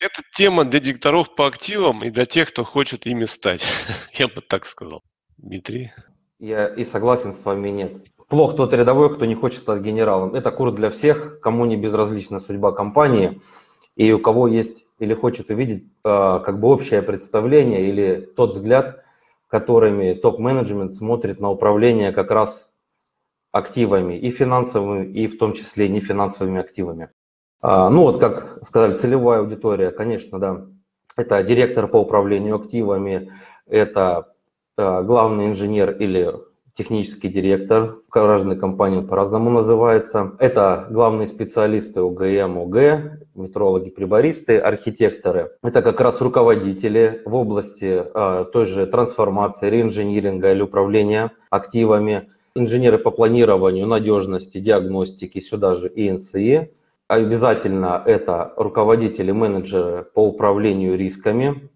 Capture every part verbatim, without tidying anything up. Это тема для директоров по активам и для тех, кто хочет ими стать. Я бы так сказал. Дмитрий? Я и согласен с вами, нет. Плох тот рядовой, кто не хочет стать генералом. Это курс для всех, кому не безразлична судьба компании, и у кого есть или хочет увидеть а, как бы общее представление или тот взгляд, которыми топ-менеджмент смотрит на управление как раз активами и финансовыми, и в том числе нефинансовыми активами. А, ну вот, как сказали, целевая аудитория, конечно, да, это директор по управлению активами, это а, главный инженер или технический директор, каждая компания по-разному называется. Это главные специалисты ОГЭ, метрологи, прибористы, архитекторы. Это как раз руководители в области э, той же трансформации, реинжиниринга или управления активами. Инженеры по планированию, надежности, диагностики, сюда же и эн эс и. Обязательно это руководители, менеджеры по управлению рисками,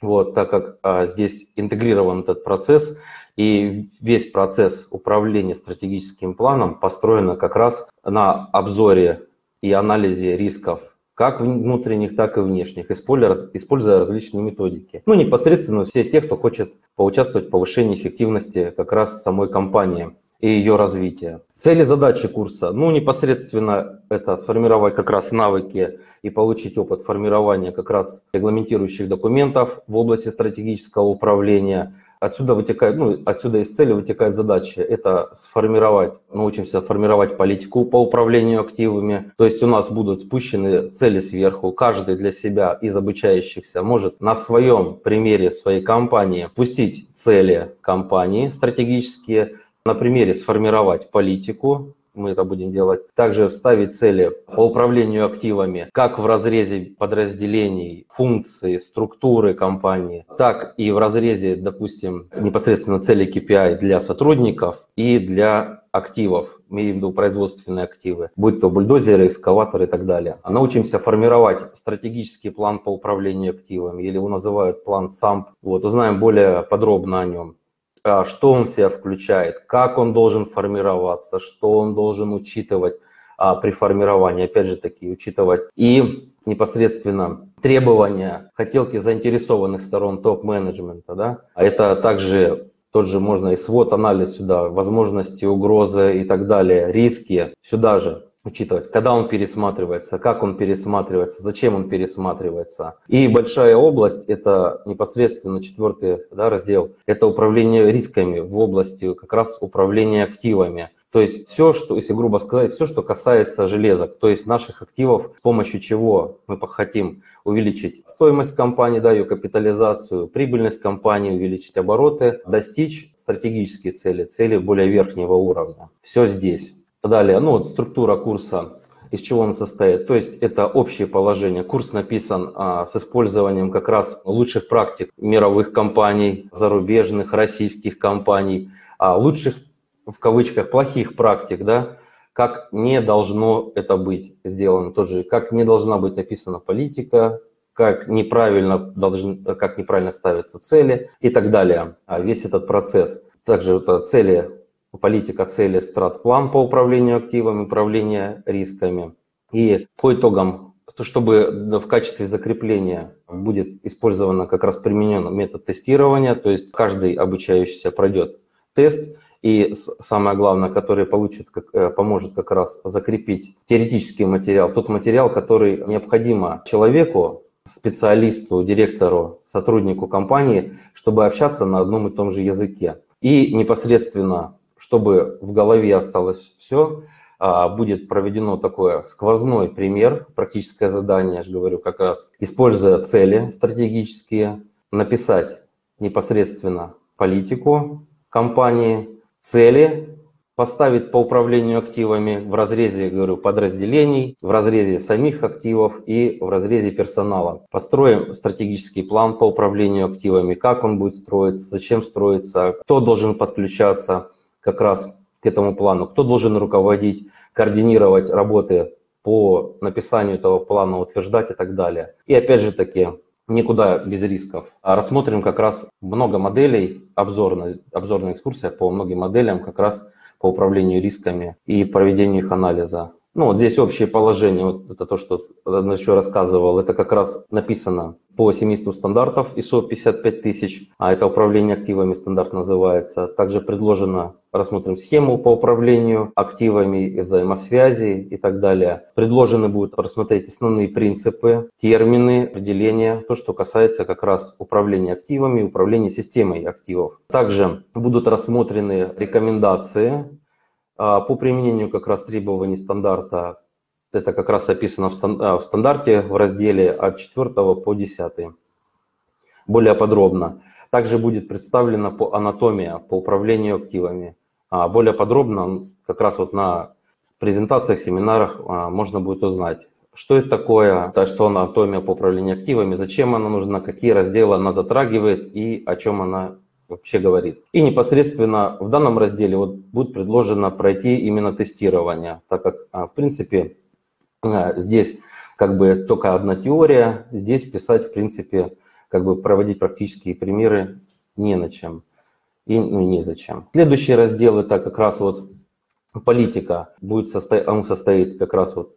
вот, так как э, здесь интегрирован этот процесс. И весь процесс управления стратегическим планом построен как раз на обзоре и анализе рисков, как внутренних, так и внешних, используя различные методики. Ну, непосредственно все те, кто хочет поучаствовать в повышении эффективности как раз самой компании и ее развития. Цели, задачи курса. Ну, непосредственно это сформировать как раз навыки и получить опыт формирования как раз регламентирующих документов в области стратегического управления. Отсюда вытекает, ну, отсюда из цели вытекает задача. Это сформировать, научимся формировать политику по управлению активами. То есть у нас будут спущены цели сверху. Каждый для себя из обучающихся может на своем примере своей компании пустить цели компании стратегические, на примере сформировать политику. Мы это будем делать. Также вставить цели по управлению активами как в разрезе подразделений, функций, структуры компании, так и в разрезе, допустим, непосредственно цели кей пи ай для сотрудников и для активов. Имеем в виду производственные активы, будь то бульдозеры, экскаваторы и так далее. Научимся формировать стратегический план по управлению активами, или его называют план самп. Вот, узнаем более подробно о нем. Что он в себя включает, как он должен формироваться, что он должен учитывать а, при формировании, опять же таки, учитывать и непосредственно требования, хотелки заинтересованных сторон топ-менеджмента. Да? Это также тот же можно и свод, анализ сюда, возможности, угрозы и так далее, риски сюда же учитывать, когда он пересматривается, как он пересматривается, зачем он пересматривается. И большая область, это непосредственно четвертый, да, раздел, это управление рисками в области как раз управления активами. То есть все, что, если грубо сказать, все, что касается железок, то есть наших активов, с помощью чего мы хотим увеличить стоимость компании, да, ее капитализацию, прибыльность компании, увеличить обороты, достичь стратегические цели, цели более верхнего уровня. Все здесь. Далее, ну вот структура курса, из чего он состоит. То есть это общее положение. Курс написан а, с использованием как раз лучших практик мировых компаний, зарубежных, российских компаний, а, лучших, в кавычках, плохих практик, да, как не должно это быть сделано. Тот же, как не должна быть написана политика, как неправильно, должен, как неправильно ставятся цели и так далее. А весь этот процесс. Также это цели... Политика, цели, стратплан по управлению активами, управление рисками. И по итогам, чтобы в качестве закрепления будет использовано как раз применен метод тестирования, то есть каждый обучающийся пройдет тест, и самое главное, который получит, поможет как раз закрепить теоретический материал, тот материал, который необходимо человеку, специалисту, директору, сотруднику компании, чтобы общаться на одном и том же языке. И непосредственно... Чтобы в голове осталось все, будет проведено такое сквозной пример, практическое задание, я же говорю, как раз, используя цели стратегические, написать непосредственно политику компании, цели, поставить по управлению активами в разрезе, говорю, подразделений, в разрезе самих активов и в разрезе персонала. Построим стратегический план по управлению активами, как он будет строиться, зачем строится, кто должен подключаться как раз к этому плану, кто должен руководить, координировать работы по написанию этого плана, утверждать и так далее. И опять же таки, никуда без рисков. Рассмотрим как раз много моделей, обзорная, обзорная экскурсия по многим моделям как раз по управлению рисками и проведению их анализа. Ну, вот здесь общее положение, вот это то, что я еще рассказывал, это как раз написано по семейству стандартов ай эс о пятьдесят пять тысяч, а это управление активами стандарт называется. Также предложено, рассмотрим схему по управлению активами и взаимосвязи и так далее. Предложены будут рассмотреть основные принципы, термины, определения, то, что касается как раз управления активами и управления системой активов. Также будут рассмотрены рекомендации по применению как раз требований стандарта. Это как раз описано в стандарте в разделе от четвёртого по десятый. Более подробно. Также будет представлена по анатомия, по управлению активами. Более подробно как раз вот на презентациях, семинарах можно будет узнать, что это такое, что анатомия по управлению активами, зачем она нужна, какие разделы она затрагивает и о чем она вообще говорит. И непосредственно в данном разделе вот будет предложено пройти именно тестирование, так как, в принципе, здесь как бы только одна теория, здесь писать, в принципе, как бы проводить практические примеры не на чем и ну, незачем. Следующий раздел – это как раз вот политика. Будет состоять, он состоит как раз вот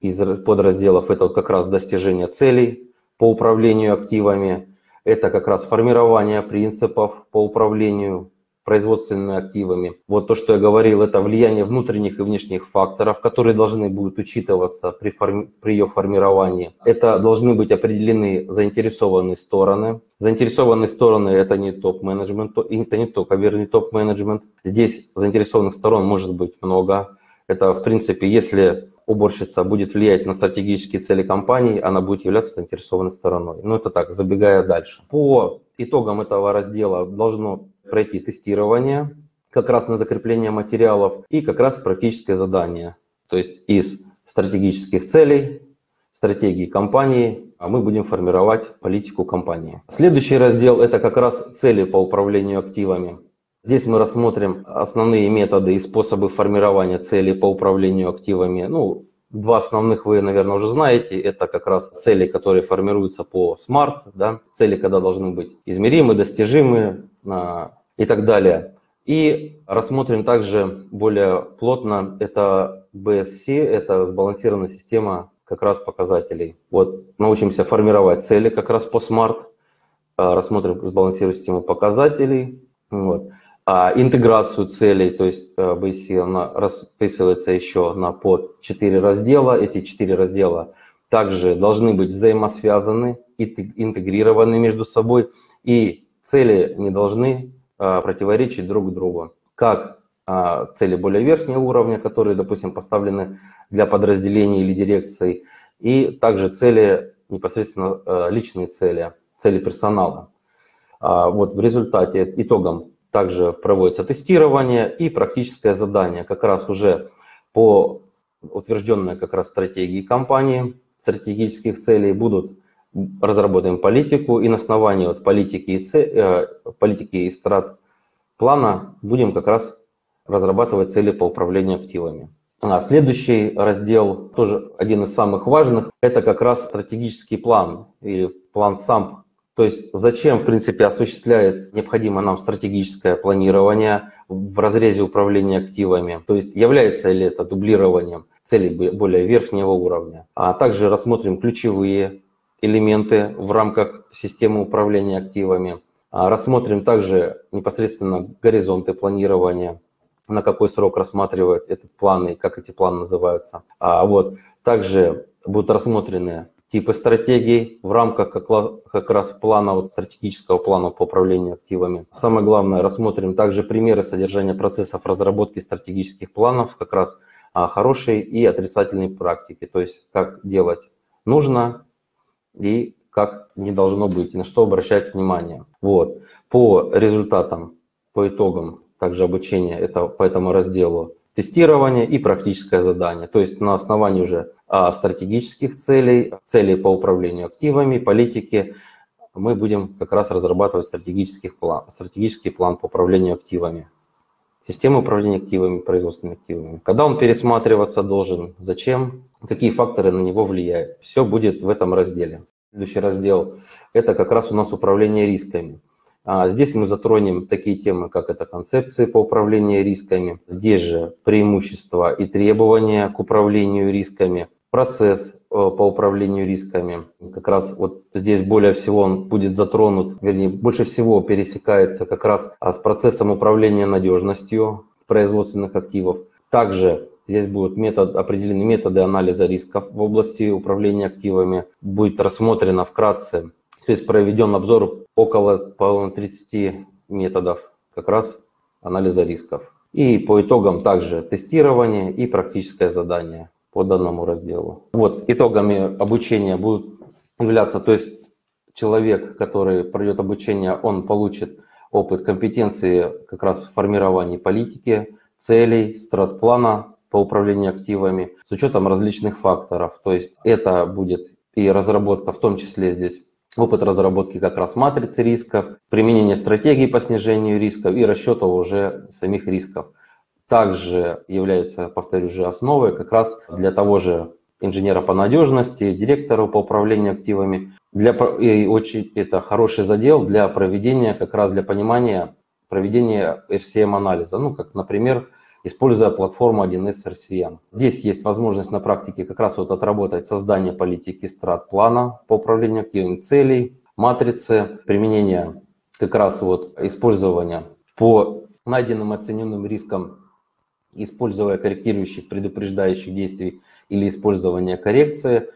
из подразделов, это вот как раз достижение целей по управлению активами. Это как раз формирование принципов по управлению производственными активами. Вот то, что я говорил, это влияние внутренних и внешних факторов, которые должны будут учитываться при, форми... при ее формировании. Это должны быть определены заинтересованные стороны. Заинтересованные стороны – это не топ-менеджмент, это не только, вернее, топ-менеджмент. Здесь заинтересованных сторон может быть много. Это, в принципе, если уборщица будет влиять на стратегические цели компании, она будет являться заинтересованной стороной. Но это так, забегая дальше. По итогам этого раздела должно пройти тестирование, как раз на закрепление материалов и как раз практическое задание. То есть из стратегических целей, стратегии компании, а мы будем формировать политику компании. Следующий раздел – это как раз цели по управлению активами. Здесь мы рассмотрим основные методы и способы формирования целей по управлению активами. Ну, два основных вы, наверное, уже знаете. Это как раз цели, которые формируются по смарт, да? Цели, когда должны быть измеримы, достижимы и так далее. И рассмотрим также более плотно, это би эс си, это сбалансированная система как раз показателей. Вот научимся формировать цели как раз по смарт, рассмотрим сбалансированную систему показателей. Вот. А интеграцию целей, то есть би эс си, она расписывается еще на под четыре раздела. Эти четыре раздела также должны быть взаимосвязаны и интегрированы между собой, и цели не должны противоречить друг другу. Как цели более верхнего уровня, которые, допустим, поставлены для подразделений или дирекций, и также цели, непосредственно личные цели, цели персонала. Вот в результате, итогом, также проводится тестирование и практическое задание, как раз уже по утвержденной как раз стратегии компании, стратегических целей будут разработаем политику, и на основании вот политики и, ц... политики и страт плана будем как раз разрабатывать цели по управлению активами. А следующий раздел, тоже один из самых важных, это как раз стратегический план или план самп. То есть зачем, в принципе, осуществляет необходимо нам стратегическое планирование в разрезе управления активами? То есть является ли это дублированием целей более верхнего уровня? А также рассмотрим ключевые элементы в рамках системы управления активами. А рассмотрим также непосредственно горизонты планирования, на какой срок рассматривают этот план и как эти планы называются. А вот также будут рассмотрены типы стратегий в рамках как раз плана, вот стратегического плана по управлению активами. Самое главное, рассмотрим также примеры содержания процессов разработки стратегических планов, как раз а, хорошие и отрицательные практики, то есть как делать нужно и как не должно быть, и на что обращать внимание. Вот. По результатам, по итогам также обучения это, по этому разделу, тестирование и практическое задание, то есть на основании уже стратегических целей, целей по управлению активами, политики, мы будем как раз разрабатывать стратегический план, стратегический план по управлению активами, систему управления активами, производственными активами. Когда он пересматриваться должен, зачем, какие факторы на него влияют, все будет в этом разделе. Следующий раздел – это как раз у нас управление рисками. Здесь мы затронем такие темы, как это концепции по управлению рисками, здесь же преимущества и требования к управлению рисками, процесс по управлению рисками. Как раз вот здесь более всего он будет затронут, вернее, больше всего пересекается как раз с процессом управления надежностью производственных активов. Также здесь будут метод, определены методы анализа рисков в области управления активами. Будет рассмотрено вкратце, то есть проведен обзор около тридцати методов как раз анализа рисков. И по итогам также тестирование и практическое задание по данному разделу. Вот, итогами обучения будут являться, то есть человек, который пройдет обучение, он получит опыт компетенции как раз в формировании политики, целей, стратплана по управлению активами с учетом различных факторов. То есть это будет и разработка, в том числе здесь опыт разработки как раз матрицы рисков, применение стратегий по снижению рисков и расчета уже самих рисков. Также является, повторюсь же, основой как раз для того же инженера по надежности, директора по управлению активами. Для, и очень, это хороший задел для проведения, как раз для понимания проведения эр си эм-анализа. Ну, как, например, используя платформу один эс эр си эм. Здесь есть возможность на практике как раз вот отработать создание политики страт-плана по управлению активами, целей, матрицы, применение как раз вот использования по найденным оцененным рискам, используя корректирующих, предупреждающих действий или использование коррекции.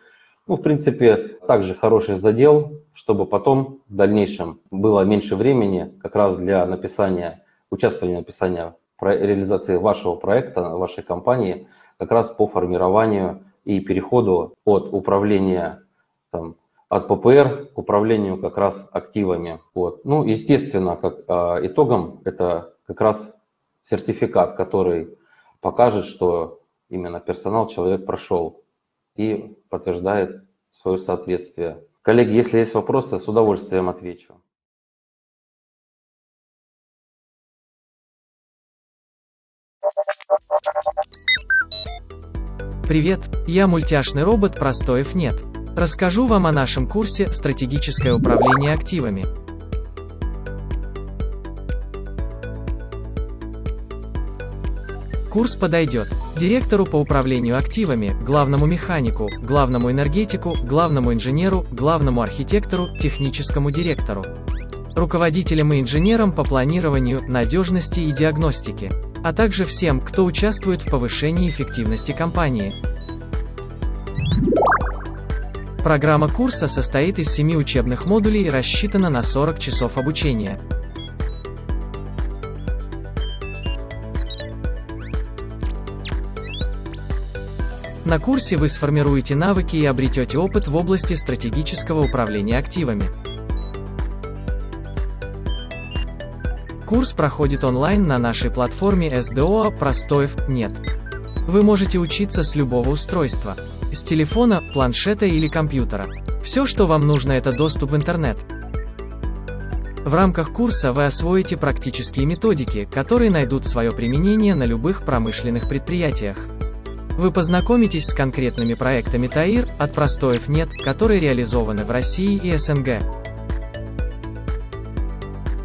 Ну, в принципе, также хороший задел, чтобы потом в дальнейшем было меньше времени как раз для написания, участвования в написании реализации вашего проекта, вашей компании, как раз по формированию и переходу от управления, там, от пэ пэ эр к управлению как раз активами. Вот. Ну, естественно, как а, итогом это как раз сертификат, который покажет, что именно персонал, человек прошел и подтверждает свое соответствие. Коллеги, если есть вопросы, с удовольствием отвечу. Привет, я мультяшный робот Простоев.нет. Расскажу вам о нашем курсе «Стратегическое управление активами». Курс подойдет директору по управлению активами, главному механику, главному энергетику, главному инженеру, главному архитектору, техническому директору, руководителям и инженерам по планированию, надежности и диагностике, а также всем, кто участвует в повышении эффективности компании. Программа курса состоит из семи учебных модулей и рассчитана на сорок часов обучения. На курсе вы сформируете навыки и обретете опыт в области стратегического управления активами. Курс проходит онлайн на нашей платформе эс дэ о Простоев.нет. Вы можете учиться с любого устройства, с телефона, планшета или компьютера. Все, что вам нужно, это доступ в интернет. В рамках курса вы освоите практические методики, которые найдут свое применение на любых промышленных предприятиях. Вы познакомитесь с конкретными проектами ТАИР от Простоев.нет, которые реализованы в России и эс эн гэ.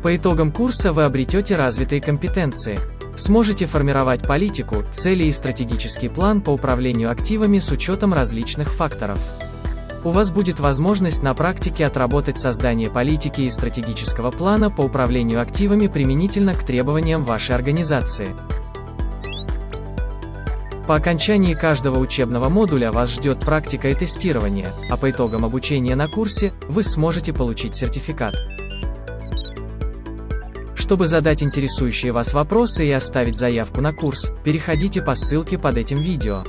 По итогам курса вы обретете развитые компетенции. Сможете формировать политику, цели и стратегический план по управлению активами с учетом различных факторов. У вас будет возможность на практике отработать создание политики и стратегического плана по управлению активами применительно к требованиям вашей организации. По окончании каждого учебного модуля вас ждет практика и тестирование, а по итогам обучения на курсе вы сможете получить сертификат. Чтобы задать интересующие вас вопросы и оставить заявку на курс, переходите по ссылке под этим видео.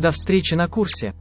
До встречи на курсе!